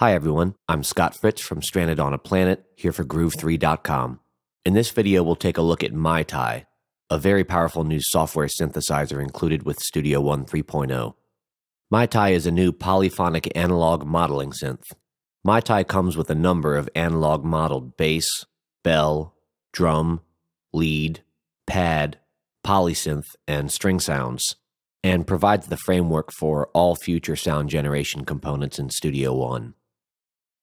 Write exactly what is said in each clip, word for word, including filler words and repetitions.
Hi everyone, I'm Scott Fritz from Stranded on a Planet, here for Groove three dot com. In this video, we'll take a look at Mai Tai, a very powerful new software synthesizer included with Studio One three point oh. Mai Tai is a new polyphonic analog modeling synth. Mai Tai comes with a number of analog modeled bass, bell, drum, lead, pad, polysynth, and string sounds, and provides the framework for all future sound generation components in Studio One.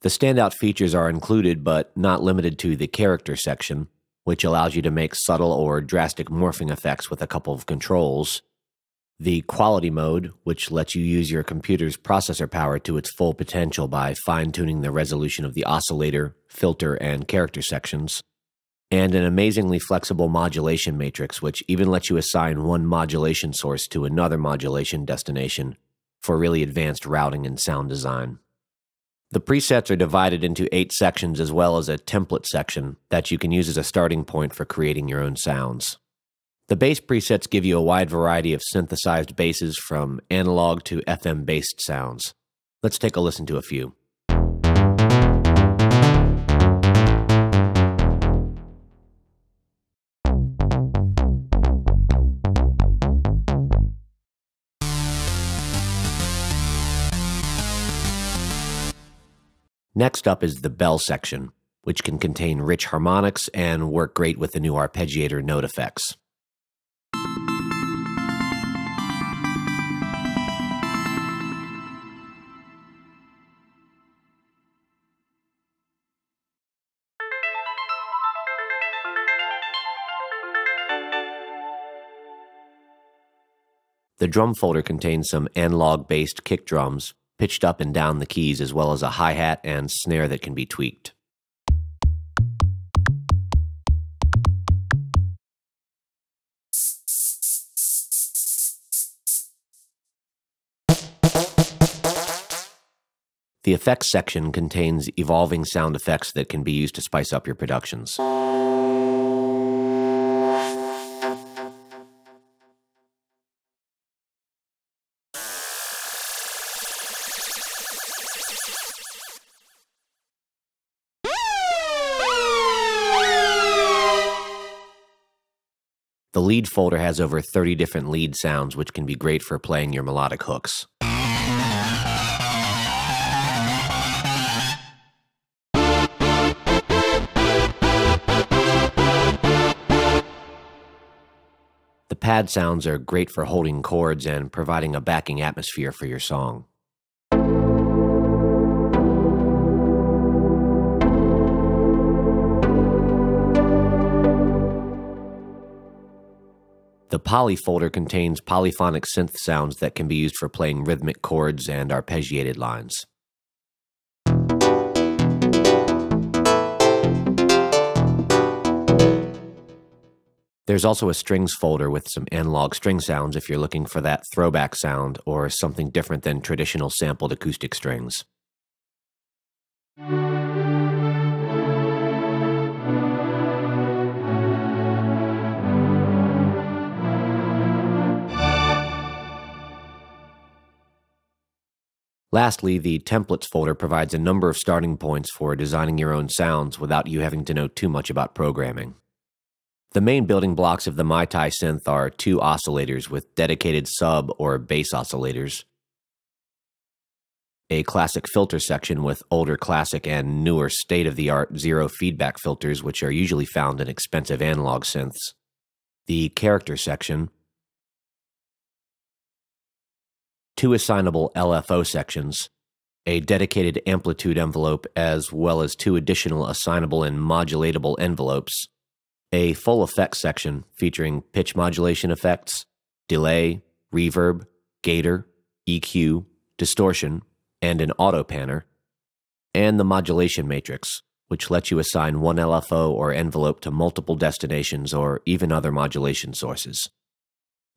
The standout features are included but not limited to the character section, which allows you to make subtle or drastic morphing effects with a couple of controls, the quality mode, which lets you use your computer's processor power to its full potential by fine-tuning the resolution of the oscillator, filter, and character sections, and an amazingly flexible modulation matrix, which even lets you assign one modulation source to another modulation destination for really advanced routing and sound design. The presets are divided into eight sections as well as a template section that you can use as a starting point for creating your own sounds. The bass presets give you a wide variety of synthesized basses from analog to F M-based sounds. Let's take a listen to a few. Next up is the bell section, which can contain rich harmonics and work great with the new arpeggiator note effects. The drum folder contains some analog-based kick drums, pitched up and down the keys, as well as a hi-hat and snare that can be tweaked. The effects section contains evolving sound effects that can be used to spice up your productions. The lead folder has over thirty different lead sounds, which can be great for playing your melodic hooks. The pad sounds are great for holding chords and providing a backing atmosphere for your song. The poly folder contains polyphonic synth sounds that can be used for playing rhythmic chords and arpeggiated lines. There's also a strings folder with some analog string sounds if you're looking for that throwback sound or something different than traditional sampled acoustic strings. Lastly, the templates folder provides a number of starting points for designing your own sounds without you having to know too much about programming. The main building blocks of the Mai Tai synth are two oscillators with dedicated sub or bass oscillators, a classic filter section with older classic and newer state-of-the-art zero feedback filters, which are usually found in expensive analog synths, the character section, two assignable L F O sections, a dedicated amplitude envelope, as well as two additional assignable and modulatable envelopes, a full effects section featuring pitch modulation effects, delay, reverb, gator, E Q, distortion, and an auto panner, and the modulation matrix, which lets you assign one L F O or envelope to multiple destinations or even other modulation sources.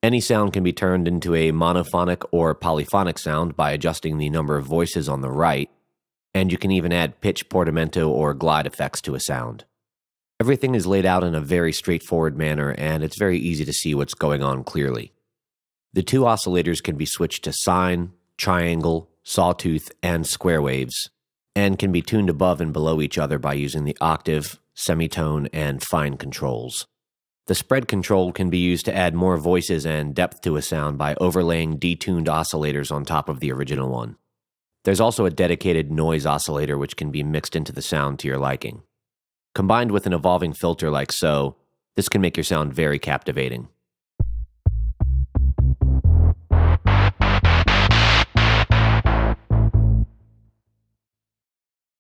Any sound can be turned into a monophonic or polyphonic sound by adjusting the number of voices on the right, and you can even add pitch portamento or glide effects to a sound. Everything is laid out in a very straightforward manner, and it's very easy to see what's going on clearly. The two oscillators can be switched to sine, triangle, sawtooth, and square waves, and can be tuned above and below each other by using the octave, semitone, and fine controls. The spread control can be used to add more voices and depth to a sound by overlaying detuned oscillators on top of the original one. There's also a dedicated noise oscillator which can be mixed into the sound to your liking. Combined with an evolving filter like so, this can make your sound very captivating.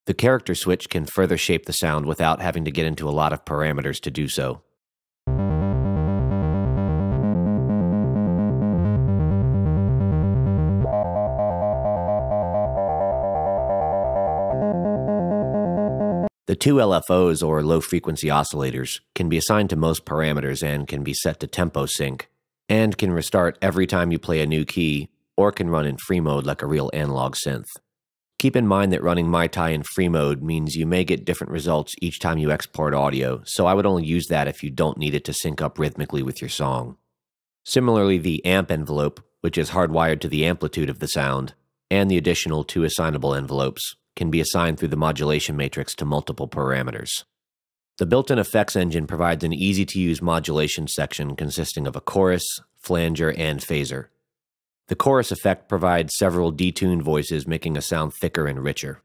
The character switch can further shape the sound without having to get into a lot of parameters to do so. The two L F Os, or low-frequency oscillators, can be assigned to most parameters and can be set to tempo sync, and can restart every time you play a new key, or can run in free mode like a real analog synth. Keep in mind that running Mai Tai in free mode means you may get different results each time you export audio, so I would only use that if you don't need it to sync up rhythmically with your song. Similarly, the amp envelope, which is hardwired to the amplitude of the sound, and the additional two assignable envelopes, can be assigned through the modulation matrix to multiple parameters. The built-in effects engine provides an easy-to-use modulation section consisting of a chorus, flanger, and phaser. The chorus effect provides several detuned voices, making a sound thicker and richer.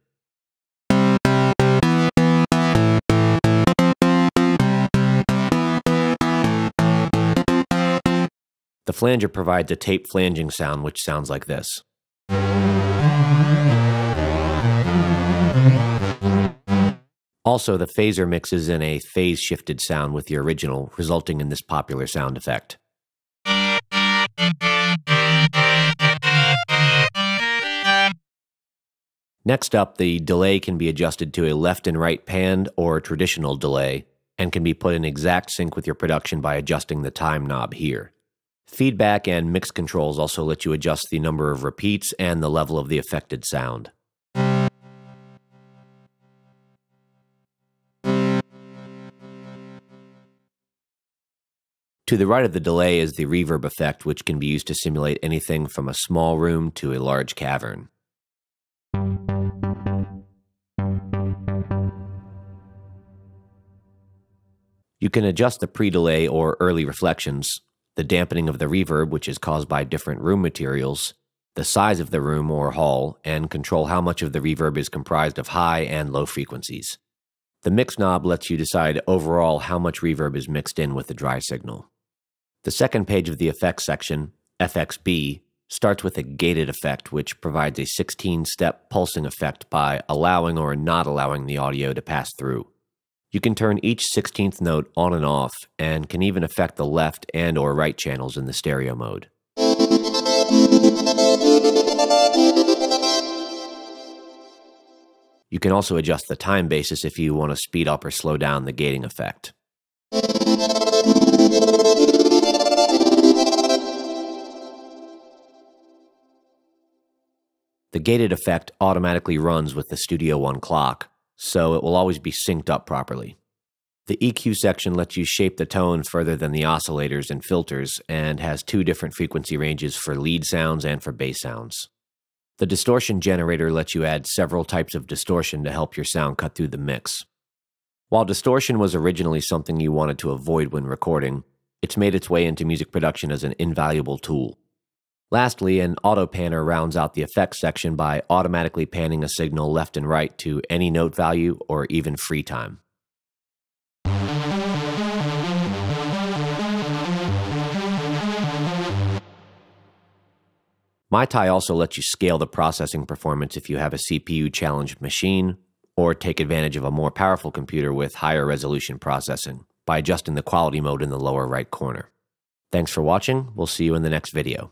The flanger provides a tape flanging sound, which sounds like this. Also, the phaser mixes in a phase-shifted sound with the original, resulting in this popular sound effect. Next up, the delay can be adjusted to a left and right panned or traditional delay, and can be put in exact sync with your production by adjusting the time knob here. Feedback and mix controls also let you adjust the number of repeats and the level of the affected sound. To the right of the delay is the reverb effect, which can be used to simulate anything from a small room to a large cavern. You can adjust the pre-delay or early reflections, the dampening of the reverb, which is caused by different room materials, the size of the room or hall, and control how much of the reverb is comprised of high and low frequencies. The mix knob lets you decide overall how much reverb is mixed in with the dry signal. The second page of the effects section, F X B, starts with a gated effect, which provides a sixteen-step pulsing effect by allowing or not allowing the audio to pass through. You can turn each sixteenth note on and off, and can even affect the left and or right channels in the stereo mode. You can also adjust the time basis if you want to speed up or slow down the gating effect. The gated effect automatically runs with the Studio One clock, so it will always be synced up properly. The E Q section lets you shape the tone further than the oscillators and filters, and has two different frequency ranges for lead sounds and for bass sounds. The distortion generator lets you add several types of distortion to help your sound cut through the mix. While distortion was originally something you wanted to avoid when recording, it's made its way into music production as an invaluable tool. Lastly, an auto panner rounds out the effects section by automatically panning a signal left and right to any note value or even free time. Mai Tai also lets you scale the processing performance if you have a C P U-challenged machine, or take advantage of a more powerful computer with higher resolution processing by adjusting the quality mode in the lower right corner. Thanks for watching. We'll see you in the next video.